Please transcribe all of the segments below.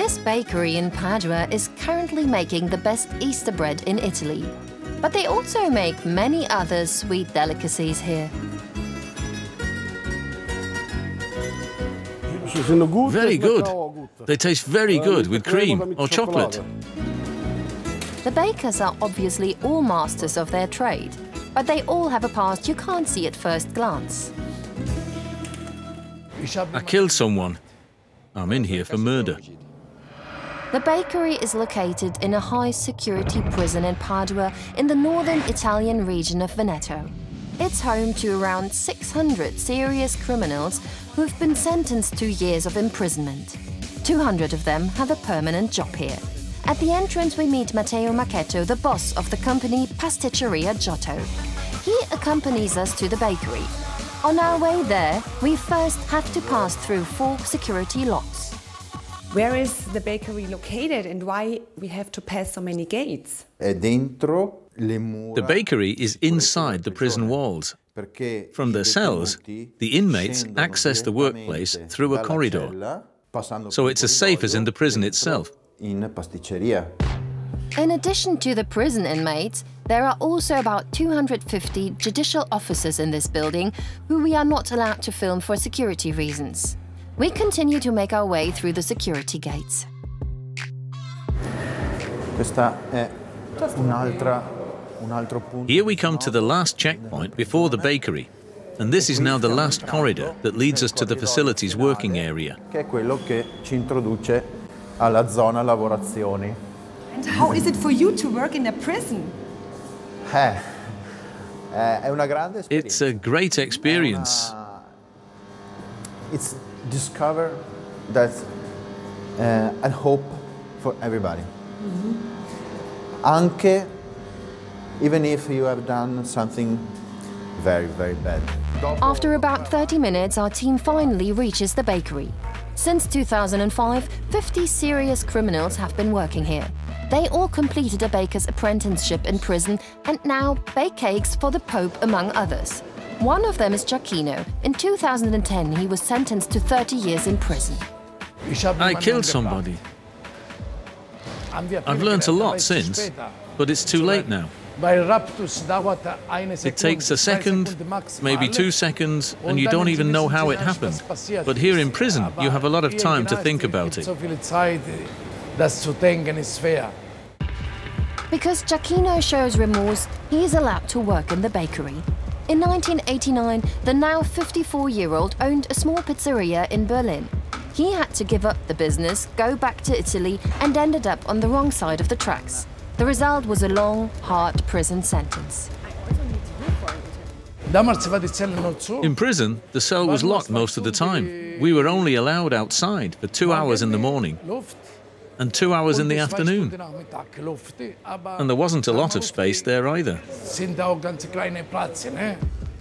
This bakery in Padua is currently making the best Easter bread in Italy, but they also make many other sweet delicacies here. Very good. They taste very good with cream or chocolate. The bakers are obviously all masters of their trade, but they all have a past you can't see at first glance. I killed someone. I'm in here for murder. The bakery is located in a high-security prison in Padua in the northern Italian region of Veneto. It's home to around 600 serious criminals who've been sentenced to years of imprisonment. 200 of them have a permanent job here. At the entrance we meet Matteo Macchetto, the boss of the company Pasticceria Giotto. He accompanies us to the bakery. On our way there, we first have to pass through 4 security locks. Where is the bakery located and why we have to pass so many gates? The bakery is inside the prison walls. From their cells, the inmates access the workplace through a corridor, so it's as safe as in the prison itself. In addition to the prison inmates, there are also about 250 judicial officers in this building who we are not allowed to film for security reasons. We continue to make our way through the security gates. Here we come to the last checkpoint before the bakery, and this is now the last corridor that leads us to the facilities working area. And how is it for you to work in a prison? It's a great experience. It's discover that and hope for everybody. Mm-hmm. Even if you have done something very, very bad. After about 30 minutes, our team finally reaches the bakery. Since 2005, 50 serious criminals have been working here. They all completed a baker's apprenticeship in prison and now bake cakes for the Pope, among others. One of them is Giacchino. In 2010, he was sentenced to 30 years in prison. I killed somebody. I've learnt a lot since, but it's too late now. It takes a second, maybe 2 seconds, and you don't even know how it happened. But here in prison, you have a lot of time to think about it. Because Giacchino shows remorse, he is allowed to work in the bakery. In 1989, the now 54-year-old owned a small pizzeria in Berlin. He had to give up the business, go back to Italy, and ended up on the wrong side of the tracks. The result was a long, hard prison sentence. In prison, the cell was locked most of the time. We were only allowed outside for 2 hours in the morning and 2 hours in the afternoon. And there wasn't a lot of space there either.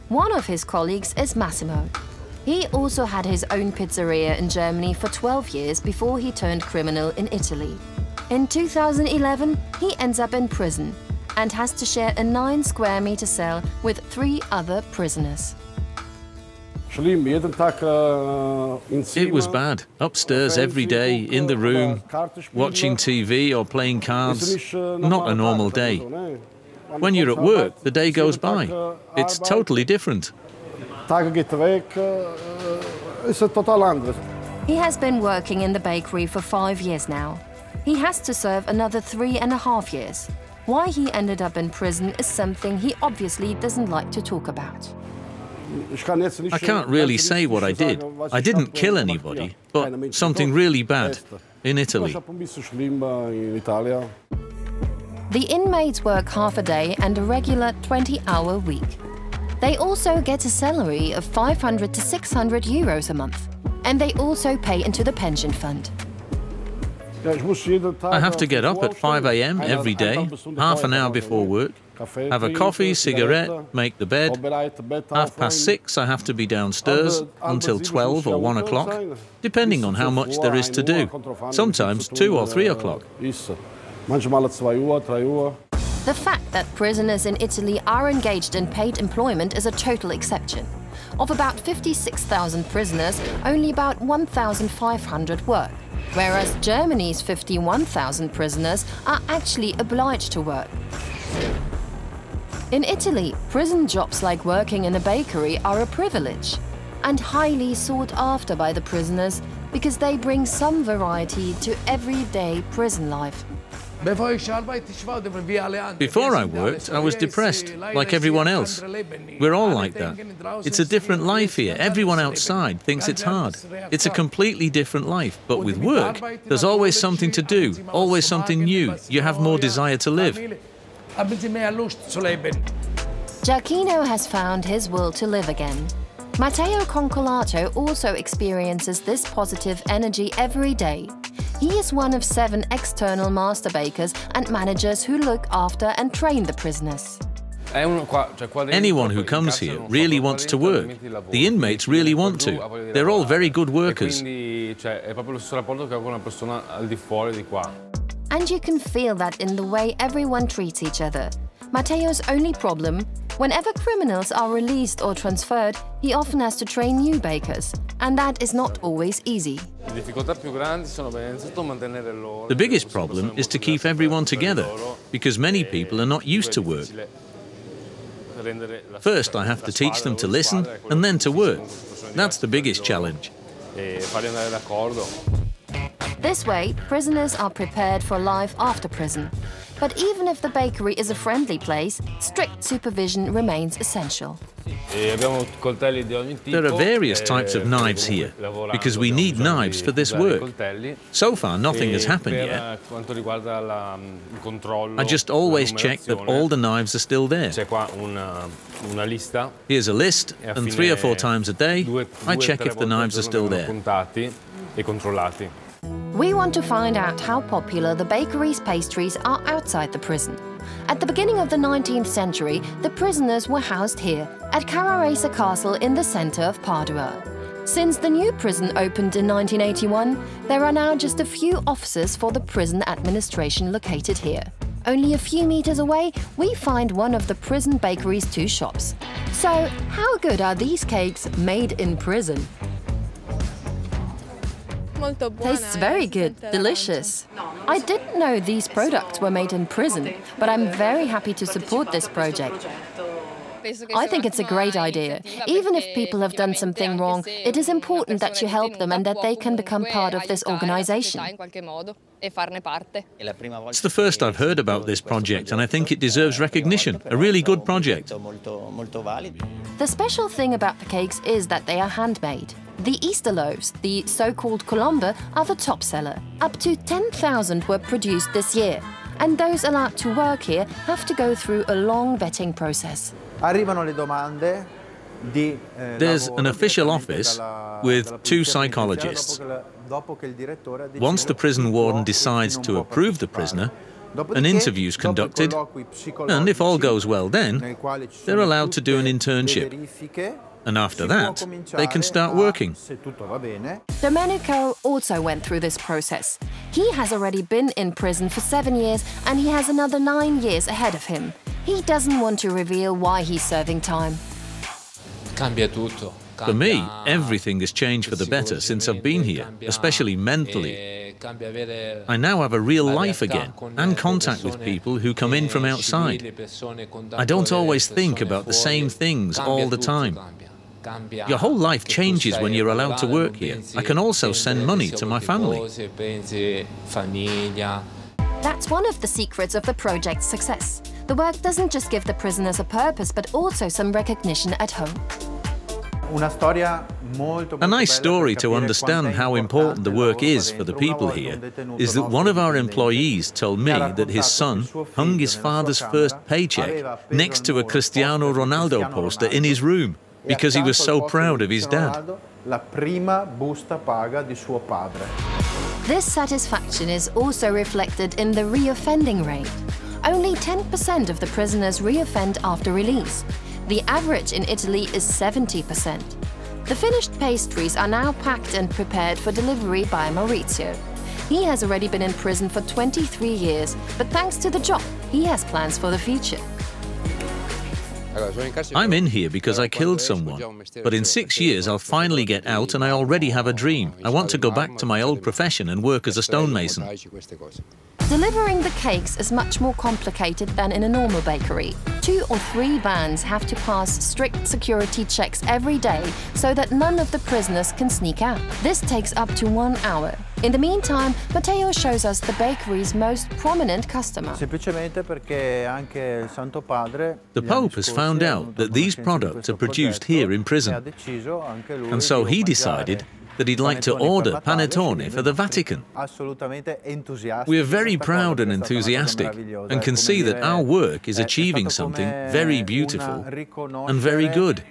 One of his colleagues is Massimo. He also had his own pizzeria in Germany for 12 years before he turned criminal in Italy. In 2011, he ends up in prison and has to share a 9-square-meter cell with 3 other prisoners. It was bad. Upstairs every day, in the room, watching TV or playing cards. Not a normal day. When you're at work, the day goes by. It's totally different. He has been working in the bakery for 5 years now. He has to serve another 3.5 years. Why he ended up in prison is something he obviously doesn't like to talk about. I can't really say what I did. I didn't kill anybody, but something really bad in Italy. The inmates work half a day and a regular 20-hour week. They also get a salary of 500 to 600 euros a month, and they also pay into the pension fund. I have to get up at 5 a.m. every day, half an hour before work, have a coffee, cigarette, make the bed. 6:30 I have to be downstairs until 12 or 1 o'clock, depending on how much there is to do, sometimes 2 or 3 o'clock. The fact that prisoners in Italy are engaged in paid employment is a total exception. Of about 56,000 prisoners, only about 1,500 work. whereas Germany's 51,000 prisoners are actually obliged to work. In Italy, prison jobs like working in a bakery are a privilege and highly sought after by the prisoners because they bring some variety to everyday prison life. Before I worked, I was depressed, like everyone else. We're all like that. It's a different life here. Everyone outside thinks it's hard. It's a completely different life. But with work, there's always something to do, always something new. You have more desire to live. Giacchino has found his will to live again. Matteo Concolato also experiences this positive energy every day. He is one of 7 external master bakers and managers who look after and train the prisoners. Anyone who comes here really wants to work. The inmates really want to. They're all very good workers. And you can feel that in the way everyone treats each other. Matteo's only problem, whenever criminals are released or transferred, he often has to train new bakers, and that is not always easy. The biggest problem is to keep everyone together, because many people are not used to work. First, I have to teach them to listen and then to work. That's the biggest challenge. This way, prisoners are prepared for life after prison. But even if the bakery is a friendly place, strict supervision remains essential. There are various types of knives here, because we need knives for this work. So far, nothing has happened yet. I just always check that all the knives are still there. Here's a list, and 3 or 4 times a day, I check if the knives are still there. We want to find out how popular the bakery's pastries are outside the prison. At the beginning of the 19th century, the prisoners were housed here, at Carraresi Castle in the centre of Padua. Since the new prison opened in 1981, there are now just a few offices for the prison administration located here. Only a few metres away, we find one of the prison bakery's 2 shops. So, how good are these cakes made in prison? Tastes very good, delicious. I didn't know these products were made in prison, but I'm very happy to support this project. I think it's a great idea. Even if people have done something wrong, it is important that you help them and that they can become part of this organization. It's the first I've heard about this project, and I think it deserves recognition. A really good project. The special thing about the cakes is that they are handmade. The Easter loaves, the so-called Colomba, are the top seller. Up to 10,000 were produced this year, and those allowed to work here have to go through a long vetting process. There's an official office with 2 psychologists. Once the prison warden decides to approve the prisoner, an interview is conducted, and if all goes well then, they're allowed to do an internship. And after that, they can start working. Domenico also went through this process. He has already been in prison for 7 years and he has another 9 years ahead of him. He doesn't want to reveal why he's serving time. For me, everything has changed for the better since I've been here, especially mentally. I now have a real life again and contact with people who come in from outside. I don't always think about the same things all the time. Your whole life changes when you're allowed to work here. I can also send money to my family. That's one of the secrets of the project's success. The work doesn't just give the prisoners a purpose, but also some recognition at home. A nice story to understand how important the work is for the people here is that one of our employees told me that his son hung his father's first paycheck next to a Cristiano Ronaldo poster in his room because he was so proud of his dad. This satisfaction is also reflected in the reoffending rate. Only 10% of the prisoners reoffend after release. The average in Italy is 70%. The finished pastries are now packed and prepared for delivery by Maurizio. He has already been in prison for 23 years, but thanks to the job, he has plans for the future. I'm in here because I killed someone, but in 6 years I'll finally get out and I already have a dream. I want to go back to my old profession and work as a stonemason. Delivering the cakes is much more complicated than in a normal bakery. 2 or 3 vans have to pass strict security checks every day so that none of the prisoners can sneak out. This takes up to 1 hour. In the meantime, Matteo shows us the bakery's most prominent customer. The Pope has found out that these products are produced here in prison, and so he decided that he'd like to order Panettone for the Vatican. We are very proud and enthusiastic and can see that our work is achieving something very beautiful and very good.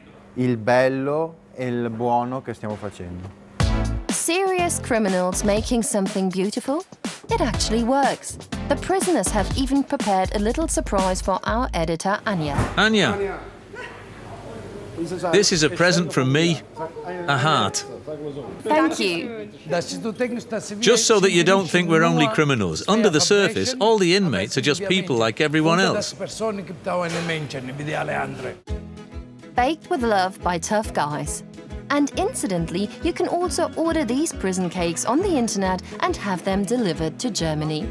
Serious criminals making something beautiful? It actually works. The prisoners have even prepared a little surprise for our editor, Anya. Anya! This is a present from me, a heart. Thank you. Just so that you don't think we're only criminals. Under the surface, all the inmates are just people like everyone else. Baked with love by tough guys. And incidentally, you can also order these prison cakes on the internet and have them delivered to Germany.